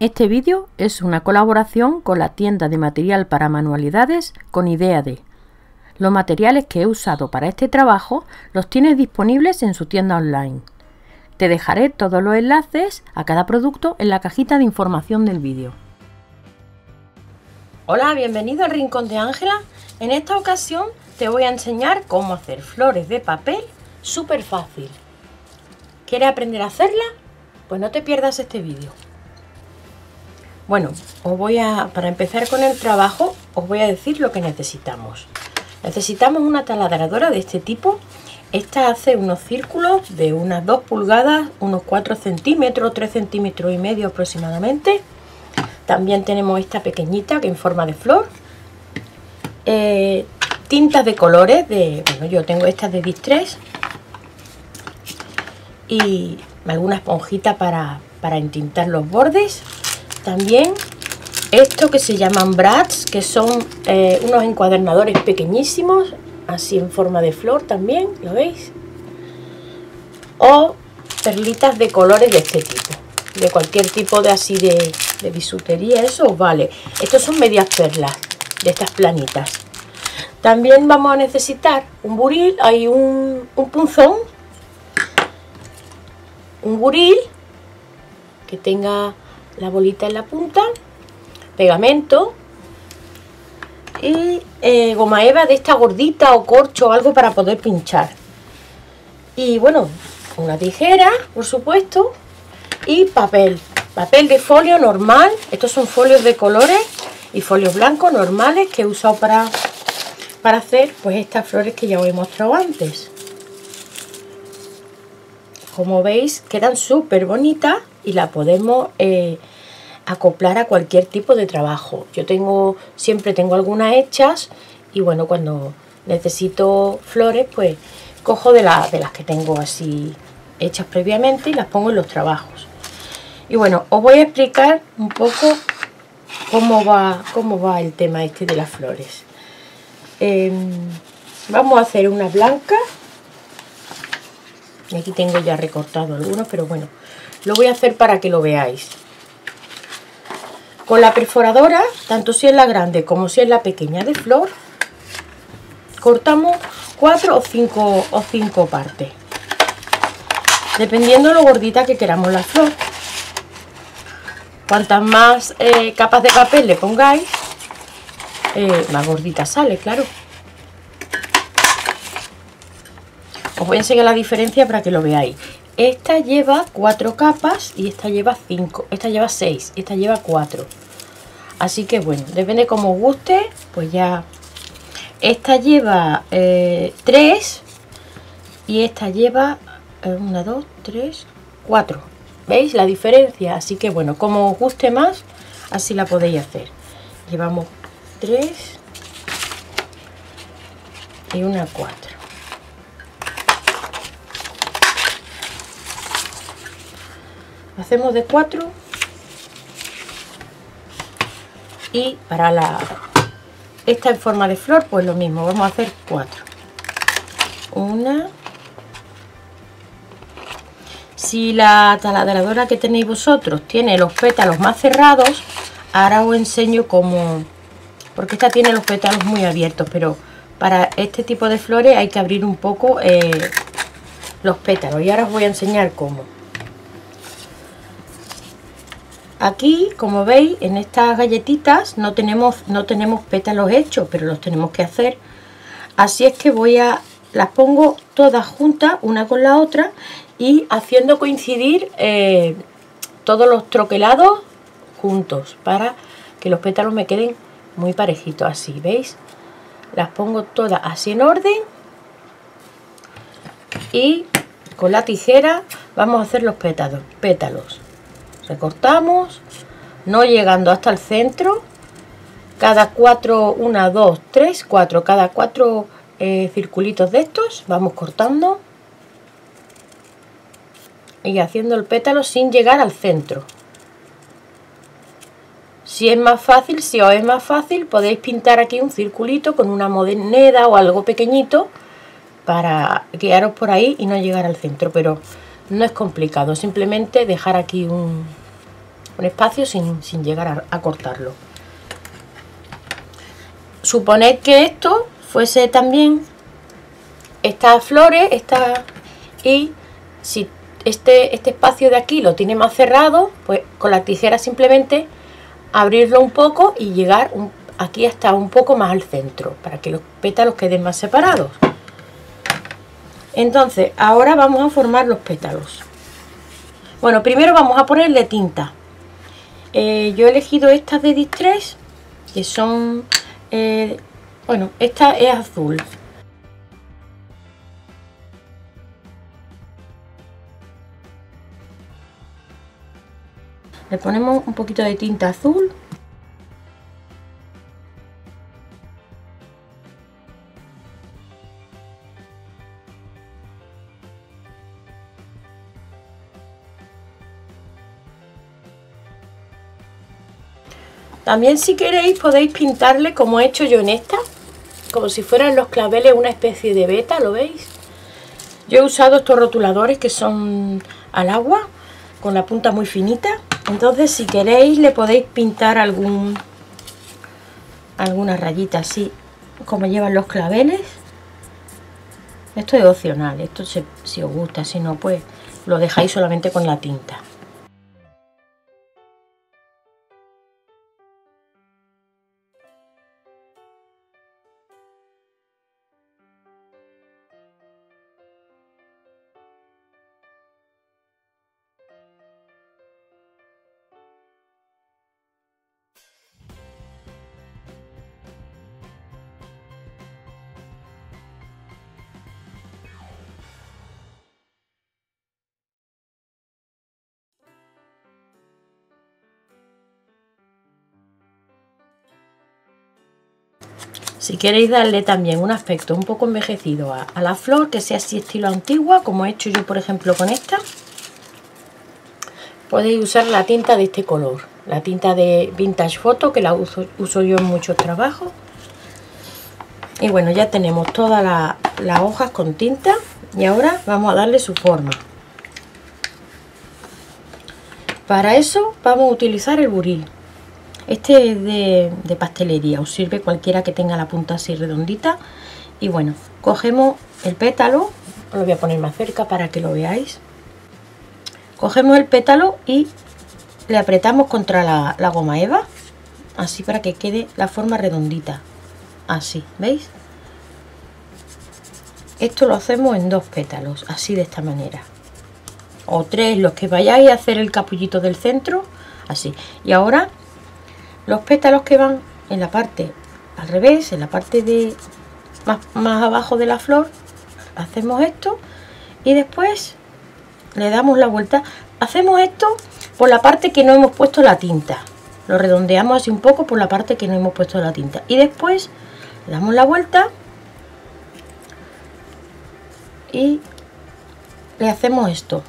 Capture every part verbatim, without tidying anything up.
Este vídeo es una colaboración con la tienda de material para manualidades Con Idea de. Los materiales que he usado para este trabajo los tienes disponibles en su tienda online. Te dejaré todos los enlaces a cada producto en la cajita de información del vídeo. Hola, bienvenido al Rincón de Ángela. En esta ocasión te voy a enseñar cómo hacer flores de papel súper fácil. ¿Quieres aprender a hacerla? Pues no te pierdas este vídeo. Bueno, os voy a, para empezar con el trabajo, os voy a decir lo que necesitamos. Necesitamos una taladradora de este tipo. Esta hace unos círculos de unas dos pulgadas, unos cuatro centímetros, tres centímetros y medio aproximadamente. También tenemos esta pequeñita que en forma de flor. Eh, tintas de colores, de, bueno, yo tengo estas de Distress. Y alguna esponjita para, para entintar los bordes. También esto que se llaman brads, que son eh, unos encuadernadores pequeñísimos. Así en forma de flor también, ¿lo veis? O perlitas de colores de este tipo, de cualquier tipo de así de, de bisutería, eso os vale. Estos son medias perlas, de estas planitas. También vamos a necesitar un buril, hay un, un punzón, un buril que tenga la bolita en la punta, pegamento. Y eh, goma eva de esta gordita o corcho o algo para poder pinchar. Y bueno, una tijera, por supuesto. Y papel, papel de folio normal. Estos son folios de colores y folios blancos normales que he usado para, para hacer pues estas flores que ya os he mostrado antes. Como veis, quedan súper bonitas y la podemos... Eh, acoplar a cualquier tipo de trabajo. Yo tengo, siempre tengo algunas hechas y bueno, cuando necesito flores pues cojo de, la, de las que tengo así hechas previamente y las pongo en los trabajos. Y bueno, os voy a explicar un poco cómo va, cómo va el tema este de las flores. Eh, vamos a hacer una blanca y aquí tengo ya recortado algunos, pero bueno, lo voy a hacer para que lo veáis. Con la perforadora, tanto si es la grande como si es la pequeña de flor, cortamos cuatro o cinco, o cinco partes, dependiendo lo gordita que queramos la flor. Cuantas más eh, capas de papel le pongáis, eh, más gordita sale, claro. Os voy a enseñar la diferencia para que lo veáis. Esta lleva cuatro capas y esta lleva cinco, esta lleva seis, esta lleva cuatro. Así que bueno, depende como os guste, pues ya. Esta lleva eh, tres y esta lleva eh, una, dos, tres, cuatro. ¿Veis la diferencia? Así que bueno, como os guste más, así la podéis hacer. Llevamos tres y una cuatro. Hacemos de cuatro y para la esta en forma de flor pues lo mismo, vamos a hacer cuatro. Una. Si la taladradora que tenéis vosotros tiene los pétalos más cerrados, ahora os enseño cómo, porque esta tiene los pétalos muy abiertos, pero para este tipo de flores hay que abrir un poco eh, los pétalos y ahora os voy a enseñar cómo. Aquí, como veis, en estas galletitas no tenemos, no tenemos pétalos hechos, pero los tenemos que hacer. Así es que voy a... las pongo todas juntas, una con la otra, y haciendo coincidir eh, todos los troquelados juntos, para que los pétalos me queden muy parejitos, así, ¿veis? Las pongo todas así en orden. Y con la tijera vamos a hacer los pétalos, pétalos. Recortamos, no llegando hasta el centro, cada cuatro, una, dos, tres, cuatro, cada cuatro eh, circulitos de estos, vamos cortando y haciendo el pétalo sin llegar al centro. Si es más fácil, si os es más fácil, podéis pintar aquí un circulito con una moneda o algo pequeñito para guiaros por ahí y no llegar al centro, pero no es complicado, simplemente dejar aquí un, un espacio sin, sin llegar a, a cortarlo. Suponed que esto fuese también estas flores, esta, y si este, este espacio de aquí lo tiene más cerrado, pues con la tijera simplemente abrirlo un poco y llegar un, aquí hasta un poco más al centro, para que los pétalos queden más separados. Entonces, ahora vamos a formar los pétalos. Bueno, primero vamos a ponerle tinta. Eh, yo he elegido estas de Distress, que son... Eh, bueno, esta es azul. Le ponemos un poquito de tinta azul. También, si queréis, podéis pintarle como he hecho yo en esta, como si fueran los claveles una especie de veta, ¿lo veis? Yo he usado estos rotuladores que son al agua, con la punta muy finita. Entonces, si queréis, le podéis pintar algún alguna rayita así, como llevan los claveles. Esto es opcional, esto se, si os gusta, si no, pues lo dejáis solamente con la tinta. Si queréis darle también un aspecto un poco envejecido a, a la flor, que sea así estilo antigua, como he hecho yo por ejemplo con esta, podéis usar la tinta de este color, la tinta de Vintage Photo, que la uso, uso yo en muchos trabajos. Y bueno, ya tenemos todas la, las hojas con tinta, y ahora vamos a darle su forma. Para eso vamos a utilizar el buril. Este es de, de pastelería, os sirve cualquiera que tenga la punta así redondita. Y bueno, cogemos el pétalo, lo voy a poner más cerca para que lo veáis. Cogemos el pétalo y le apretamos contra la, la goma eva, así para que quede la forma redondita. Así, ¿veis? Esto lo hacemos en dos pétalos, así de esta manera. O tres, los que vayáis a hacer el capullito del centro, así. Y ahora... los pétalos que van en la parte al revés, en la parte de más, más abajo de la flor, hacemos esto y después le damos la vuelta. Hacemos esto por la parte que no hemos puesto la tinta, lo redondeamos así un poco por la parte que no hemos puesto la tinta y después le damos la vuelta y le hacemos esto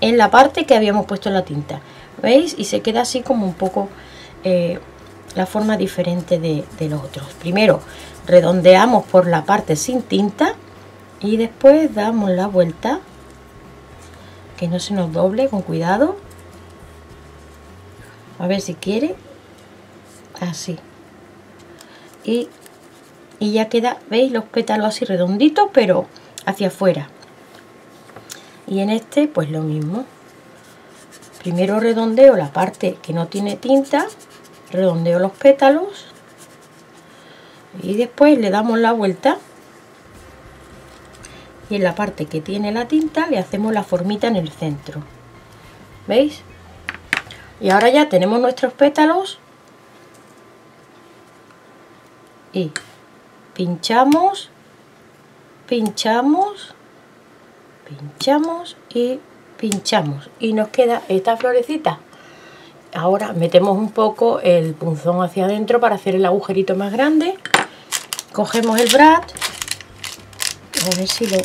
en la parte que habíamos puesto la tinta, ¿veis? Y se queda así como un poco... Eh, la forma diferente de, de los otros. Primero redondeamos por la parte sin tinta y después damos la vuelta, que no se nos doble, con cuidado, a ver si quiere, así, y, y ya queda, veis, los pétalos así redonditos pero hacia afuera. Y en este pues lo mismo, primero redondeo la parte que no tiene tinta, redondeo los pétalos y después le damos la vuelta y en la parte que tiene la tinta le hacemos la formita en el centro, ¿veis? Y ahora ya tenemos nuestros pétalos y pinchamos, pinchamos, pinchamos y pinchamos y nos queda esta florecita. Ahora metemos un poco el punzón hacia adentro para hacer el agujerito más grande. Cogemos el brad, a ver si lo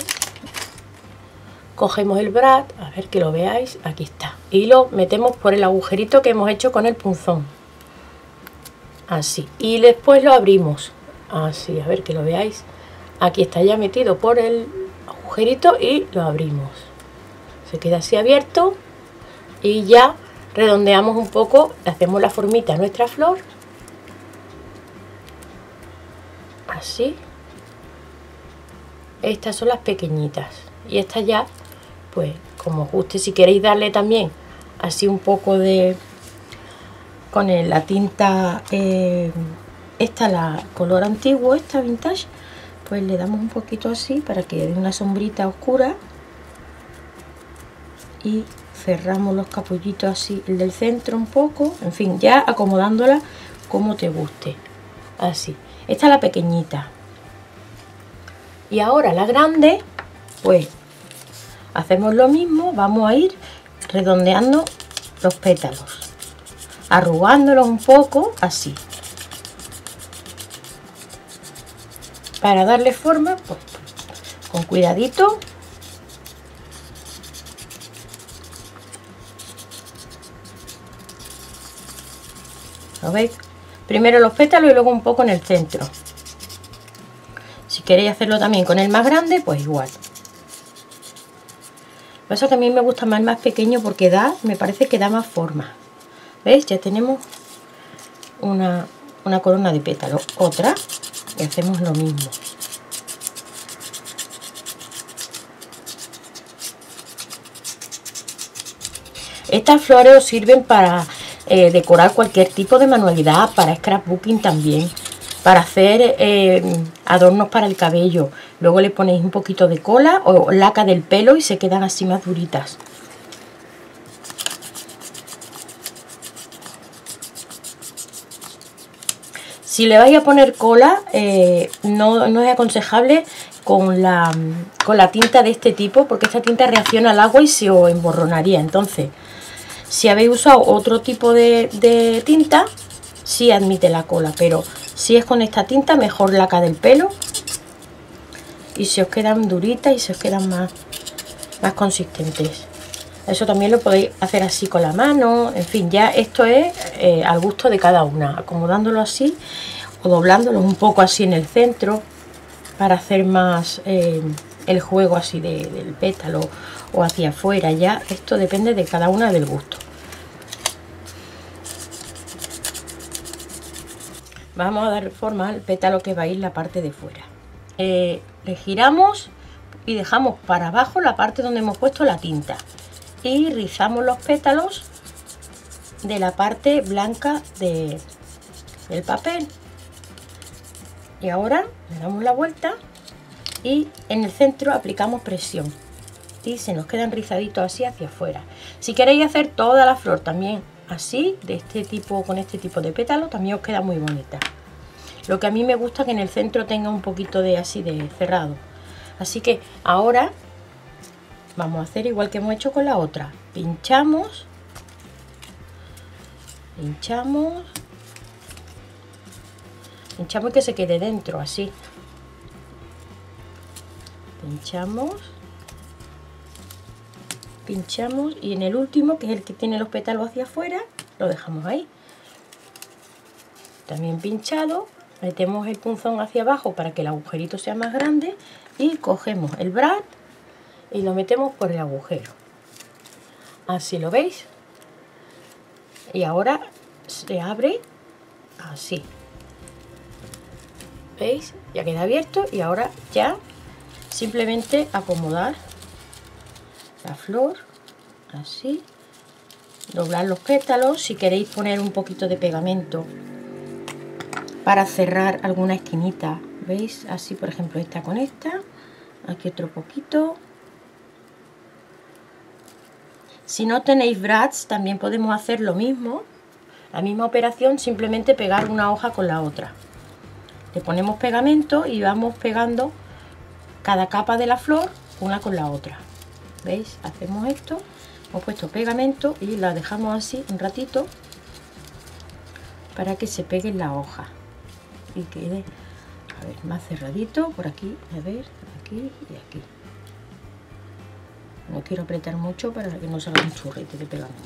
cogemos el brad, a ver que lo veáis, aquí está, y lo metemos por el agujerito que hemos hecho con el punzón, así, y después lo abrimos, así, a ver que lo veáis, aquí está ya metido por el agujerito y lo abrimos, se queda así abierto y ya redondeamos un poco, hacemos la formita a nuestra flor, así. Estas son las pequeñitas y estas ya, pues como os guste, si queréis darle también así un poco de, con el, la tinta eh, esta, la color antiguo, esta vintage, pues le damos un poquito así para que dé una sombrita oscura y cerramos los capullitos así, el del centro un poco, en fin, ya acomodándola como te guste, así. Esta es la pequeñita. Y ahora la grande, pues hacemos lo mismo, vamos a ir redondeando los pétalos, arrugándolos un poco, así. Para darle forma, pues con cuidadito. ¿Lo veis? Primero los pétalos y luego un poco en el centro. Si queréis hacerlo también con el más grande, pues igual. Lo que pasa es que a mí me gusta más el más pequeño porque da, me parece que da más forma. ¿Veis? Ya tenemos una, una corona de pétalo. Otra. Y hacemos lo mismo. Estas flores os sirven para eh, decorar cualquier tipo de manualidad, para scrapbooking también, para hacer eh, adornos para el cabello. Luego le ponéis un poquito de cola o laca del pelo y se quedan así más duritas. Si le vais a poner cola, eh, no, no es aconsejable con la, con la tinta de este tipo, porque esta tinta reacciona al agua y se os emborronaría. Entonces, si habéis usado otro tipo de, de tinta, sí admite la cola, pero si es con esta tinta, mejor laca del pelo. Y se os quedan duritas y se os quedan más, más consistentes. Eso también lo podéis hacer así con la mano, en fin, ya esto es eh, al gusto de cada una, acomodándolo así o doblándolo un poco así en el centro para hacer más eh, el juego así de, del pétalo o hacia afuera. Ya esto depende de cada una, del gusto. Vamos a dar forma al pétalo que va a ir la parte de fuera. Eh, le giramos y dejamos para abajo la parte donde hemos puesto la tinta. Y rizamos los pétalos de la parte blanca de, del papel. Y ahora le damos la vuelta y en el centro aplicamos presión. Y se nos quedan rizaditos así hacia afuera. Si queréis hacer toda la flor también así, de este tipo, con este tipo de pétalo, también os queda muy bonita. Lo que a mí me gusta es que en el centro tenga un poquito de así de cerrado. Así que ahora vamos a hacer igual que hemos hecho con la otra. Pinchamos. Pinchamos. Pinchamos y que se quede dentro, así. Pinchamos. Pinchamos. Y en el último, que es el que tiene los pétalos hacia afuera, lo dejamos ahí. También pinchado. Metemos el punzón hacia abajo para que el agujerito sea más grande. Y cogemos el brad y lo metemos por el agujero, así, lo veis, y ahora se abre así, veis, ya queda abierto. Y ahora ya simplemente acomodar la flor así, doblar los pétalos. Si queréis poner un poquito de pegamento para cerrar alguna esquinita, veis, así por ejemplo esta con esta, aquí otro poquito. Si no tenéis brads, también podemos hacer lo mismo, la misma operación, simplemente pegar una hoja con la otra. Le ponemos pegamento y vamos pegando cada capa de la flor una con la otra. ¿Veis? Hacemos esto, hemos puesto pegamento y la dejamos así un ratito para que se pegue en la hoja y quede, a ver, más cerradito por aquí, a ver, aquí y aquí. No quiero apretar mucho para que no salga un churrete de pegamento.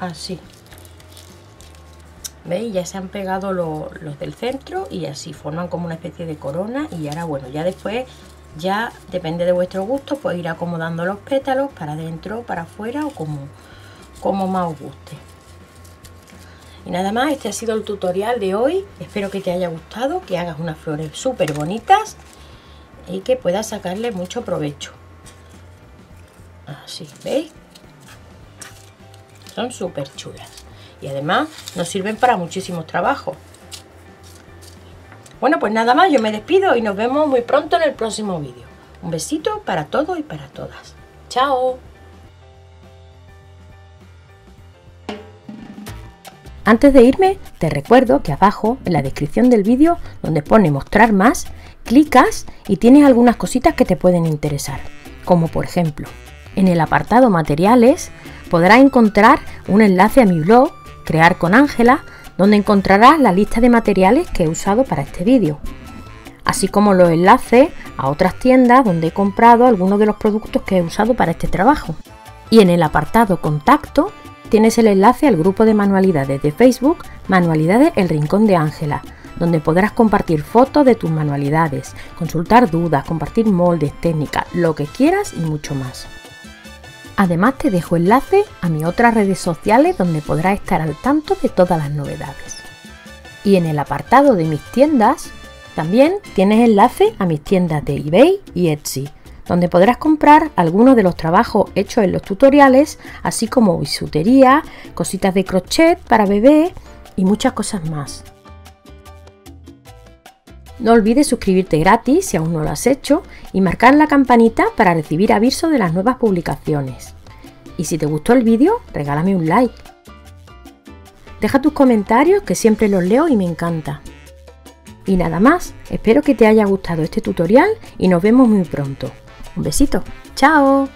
Así. ¿Veis? Ya se han pegado lo, los del centro y así forman como una especie de corona. Y ahora, bueno, ya después, ya depende de vuestro gusto, pues ir acomodando los pétalos para adentro, para afuera o como, como más os guste. Y nada más, este ha sido el tutorial de hoy. Espero que te haya gustado, que hagas unas flores súper bonitas y que puedas sacarle mucho provecho. Así, ¿veis? Son súper chulas. Y además nos sirven para muchísimos trabajos. Bueno, pues nada más, yo me despido y nos vemos muy pronto en el próximo vídeo. Un besito para todos y para todas. ¡Chao! Antes de irme, te recuerdo que abajo, en la descripción del vídeo, donde pone mostrar más, clicas y tienes algunas cositas que te pueden interesar. Como por ejemplo, en el apartado materiales, podrás encontrar un enlace a mi blog, Crear con Ángela, donde encontrarás la lista de materiales que he usado para este vídeo, así como los enlaces a otras tiendas donde he comprado algunos de los productos que he usado para este trabajo. Y en el apartado contacto tienes el enlace al grupo de manualidades de Facebook, Manualidades El Rincón de Ángela, donde podrás compartir fotos de tus manualidades, consultar dudas, compartir moldes, técnicas, lo que quieras y mucho más. Además te dejo enlace a mis otras redes sociales donde podrás estar al tanto de todas las novedades. Y en el apartado de mis tiendas, también tienes enlace a mis tiendas de eBay y Etsy, donde podrás comprar algunos de los trabajos hechos en los tutoriales, así como bisutería, cositas de crochet para bebé y muchas cosas más. No olvides suscribirte gratis si aún no lo has hecho y marcar la campanita para recibir aviso de las nuevas publicaciones. Y si te gustó el vídeo, regálame un like. Deja tus comentarios que siempre los leo y me encanta. Y nada más, espero que te haya gustado este tutorial y nos vemos muy pronto. Un besito, chao.